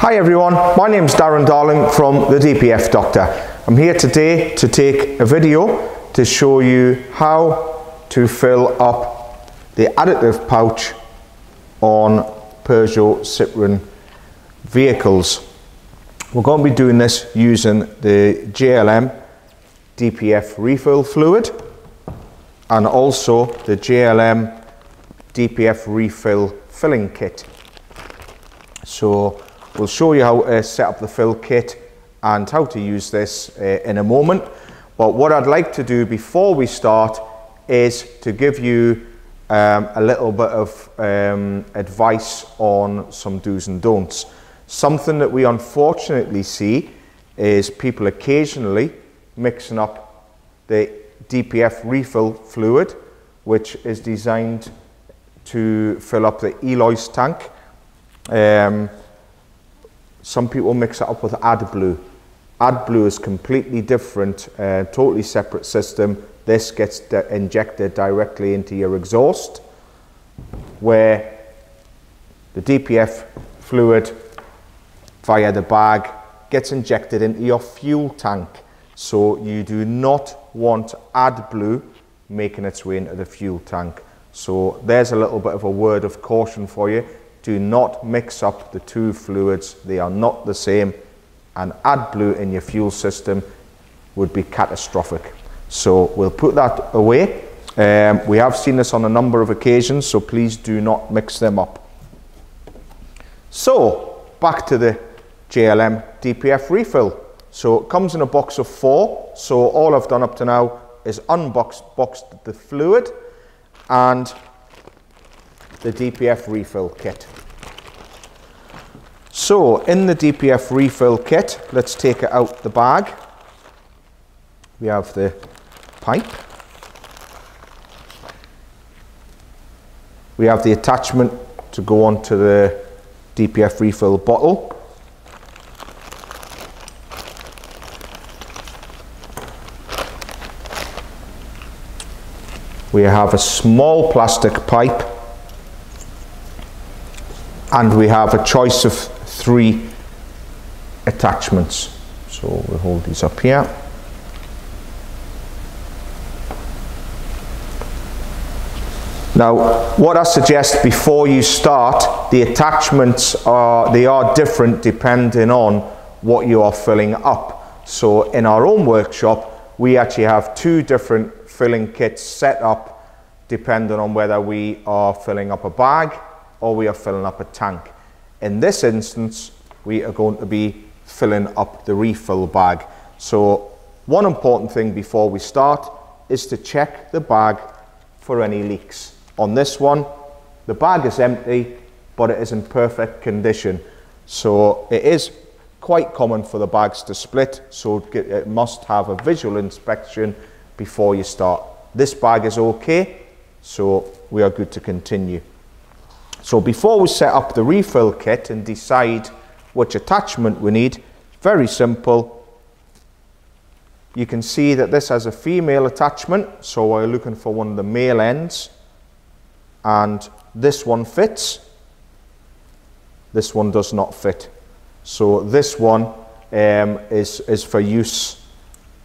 Hi everyone, my name's Darren Darling from the DPF Doctor. I'm here today to take a video to show you how to fill up the additive pouch on Peugeot Citroen vehicles. We're going to be doing this using the JLM DPF refill fluid and also the JLM DPF refill filling kit. So we'll show you how to set up the fill kit and how to use this in a moment. But what I'd like to do before we start is to give you a little bit of advice on some do's and don'ts. Something that we unfortunately see is people occasionally mixing up the DPF refill fluid, which is designed to fill up the Eolys tank. Some people mix it up with AdBlue. AdBlue is completely different, totally separate system. This gets injected directly into your exhaust, where the DPF fluid via the bag gets injected into your fuel tank. So you do not want AdBlue making its way into the fuel tank. So there's a little bit of a word of caution for you. Do not mix up the two fluids. They are not the same, and AdBlue in your fuel system would be catastrophic. So we'll put that away. We have seen this on a number of occasions, so please do not mix them up. So back to the JLM DPF refill. So it comes in a box of 4. So all I've done up to now is unboxed the fluid and the DPF refill kit. So in the DPF refill kit, let's take it out the bag. We have the pipe. We have the attachment to go onto the DPF refill bottle. We have a small plastic pipe, and we have a choice of 3 attachments. So we'll hold these up here. Now, what I suggest before you start, the attachments are different depending on what you are filling up. So in our own workshop, we actually have 2 different filling kits set up depending on whether we are filling up a bag or we are filling up a tank. In this instance, we are going to be filling up the refill bag. So one important thing before we start is to check the bag for any leaks. On this one, the bag is empty, but it is in perfect condition. So it is quite common for the bags to split, so it must have a visual inspection before you start. This bag is okay, so we are good to continue. So before we set up the refill kit and decide which attachment we need, very simple. You can see that this has a female attachment, so we're looking for one of the male ends, and this one fits. This one does not fit. So this one is for use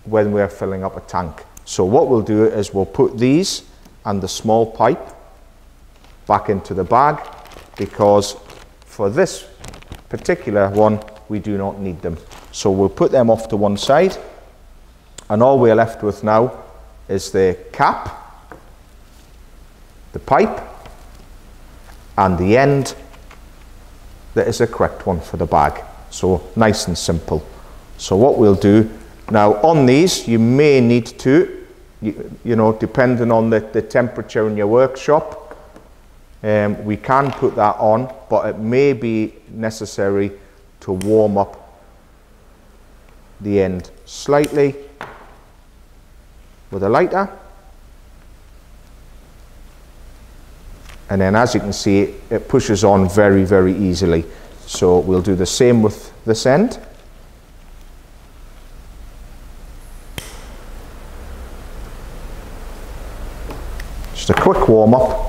when we're filling up a tank. So what we'll do is we'll put these and the small pipe back into the bag, because for this particular one we do not need them. So we'll put them off to one side, and all we're left with now is the cap, the pipe, and the end that is the correct one for the bag. So nice and simple. So what we'll do now on these, you may need to, you know, depending on the temperature in your workshop, we can put that on, but it may be necessary to warm up the end slightly with a lighter. And then, as you can see, it pushes on very, very easily. So we'll do the same with this end. Just a quick warm up.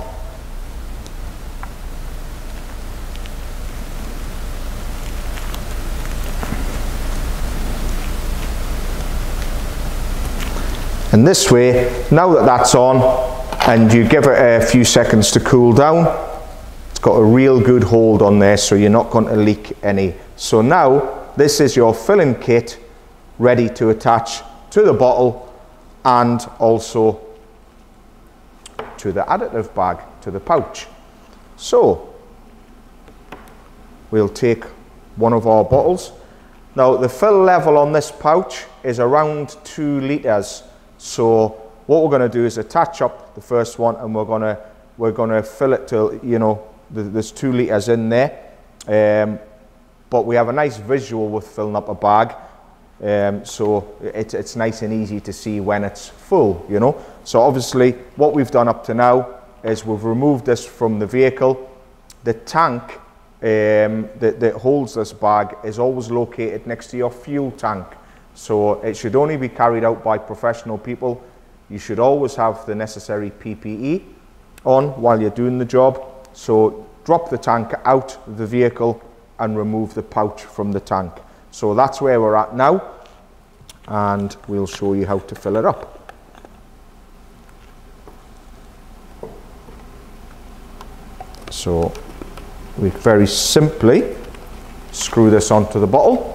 And this way, now that that's on and you give it a few seconds to cool down, it's got a real good hold on there, so you're not going to leak any. So now this is your filling kit ready to attach to the bottle and also to the additive bag, to the pouch. So we'll take one of our bottles. Now the fill level on this pouch is around 2 litres. So what we're going to do is attach up the first one, and we're going to fill it till, you know, there's 2 litres in there. But we have a nice visual with filling up a bag, so it's nice and easy to see when it's full, you know. So obviously what we've done up to now is we've removed this from the vehicle. The tank that holds this bag is always located next to your fuel tank, so it should only be carried out by professional people. You should always have the necessary PPE on while you're doing the job. So drop the tank out of the vehicle and remove the pouch from the tank. So that's where we're at now, and we'll show you how to fill it up. So we very simply screw this onto the bottle.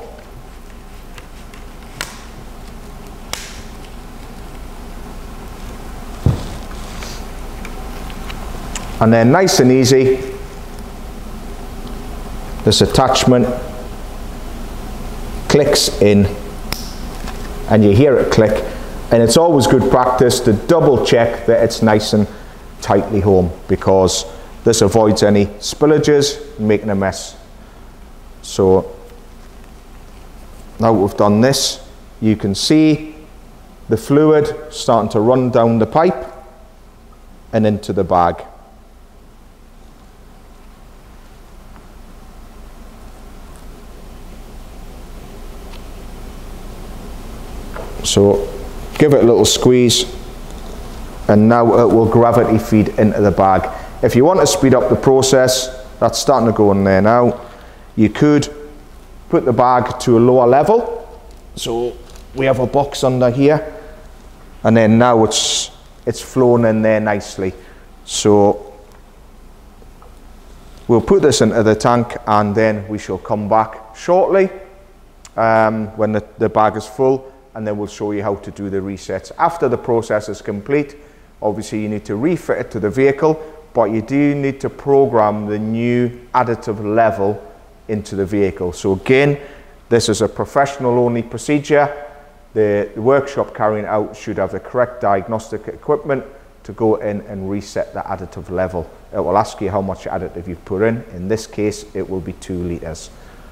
And then nice and easy, this attachment clicks in, and you hear it click. And it's always good practice to double check that it's nice and tightly home, because this avoids any spillages, making a mess. So now we've done this, you can see the fluid starting to run down the pipe and into the bag. So give it a little squeeze, and now it will gravity feed into the bag. If you want to speed up the process, that's starting to go in there now. You could put the bag to a lower level. So we have a box under here, and then now it's flown in there nicely. So we'll put this into the tank, and then we shall come back shortly when the bag is full, and then we'll show you how to do the resets. After the process is complete, obviously you need to refit it to the vehicle, but you do need to program the new additive level into the vehicle. So again, this is a professional only procedure. The workshop carrying out should have the correct diagnostic equipment to go in and reset the additive level. It will ask you how much additive you've put in this case it will be 2 litres.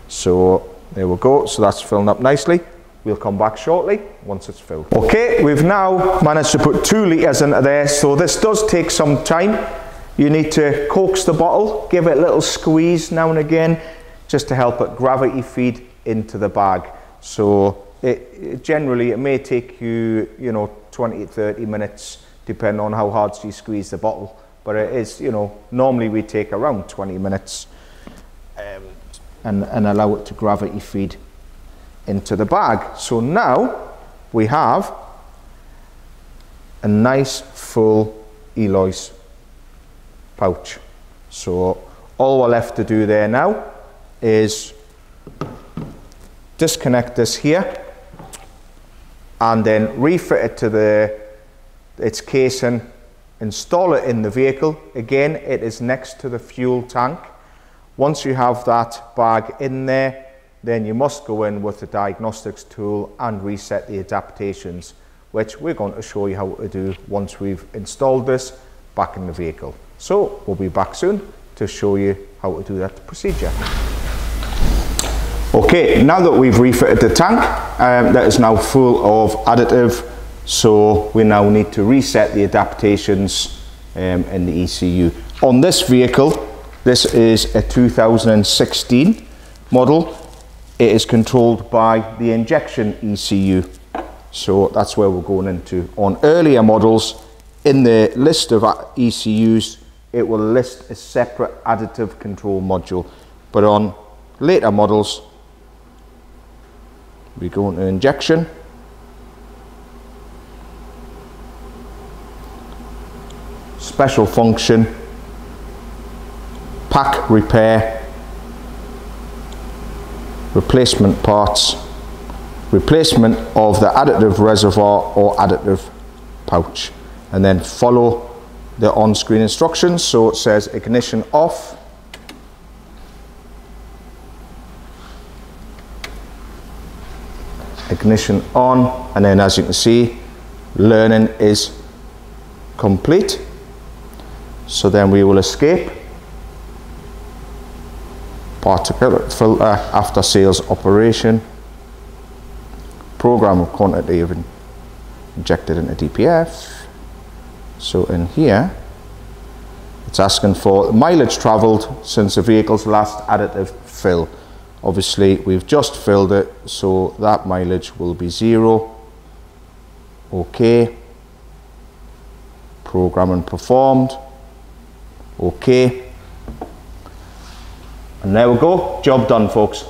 So there we go, so that's filling up nicely. We'll come back shortly once it's filled. Okay, we've now managed to put 2 litres into there, so this does take some time. You need to coax the bottle, give it a little squeeze now and again, just to help it gravity feed into the bag. So it generally may take you, you know, 20 to 30 minutes, depending on how hard you squeeze the bottle. But it is, you know, normally we take around 20 minutes and allow it to gravity feed into the bag. So now we have a nice full Eolys pouch. So all we're left to do there now is disconnect this here and then refit it to its casing, install it in the vehicle. Again, it is next to the fuel tank. Once you have that bag in there, then you must go in with the diagnostics tool and reset the adaptations, which we're going to show you how to do once we've installed this back in the vehicle. So we'll be back soon to show you how to do that procedure. Okay, now that we've refitted the tank, that is now full of additive, so we now need to reset the adaptations in the ECU. On this vehicle, this is a 2016 model. It is controlled by the injection ECU. So that's where we're going into. On earlier models, in the list of ECUs, it will list a separate additive control module. But on later models, we go into injection. special function, pack repair, replacement parts, replacement of the additive reservoir or additive pouch, and then follow the on-screen instructions. So it says ignition off, ignition on, and then as you can see, learning is complete. So then we will escape particulate filter, after sales operation, program of quantity of injected into DPF. So in here it's asking for mileage travelled since the vehicle's last additive fill. Obviously we've just filled it, so that mileage will be 0. OK. Programming performed. OK. And there we go, job done folks.